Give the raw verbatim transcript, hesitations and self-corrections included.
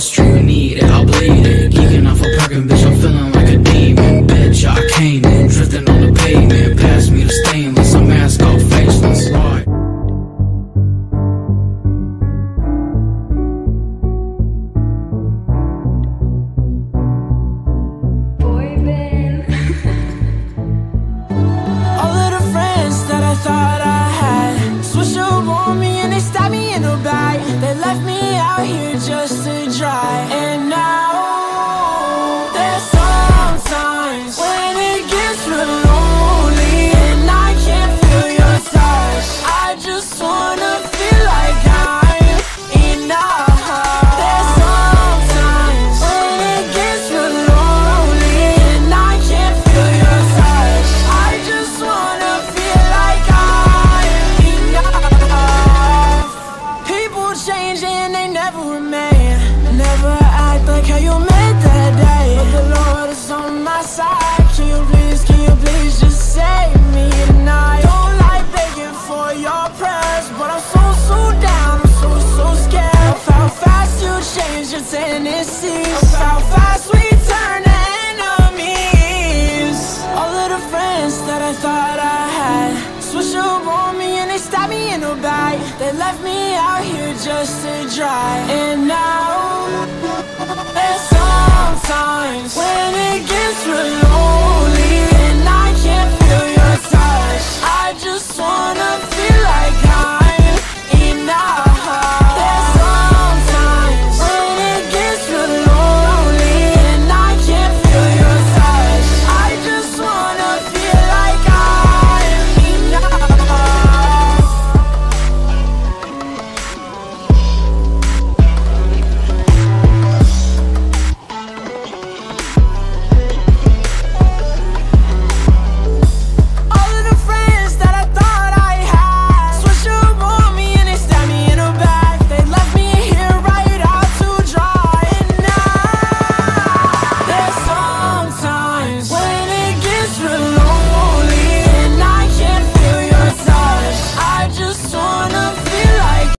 lost, true need it, I'll bleed it. Geeking off a parking, bitch, I'm feeling like a demon. Bitch, I came in, drifting on the pavement. Pass me the stainless, a mask off, faceless. Why? Can you please, can you please just say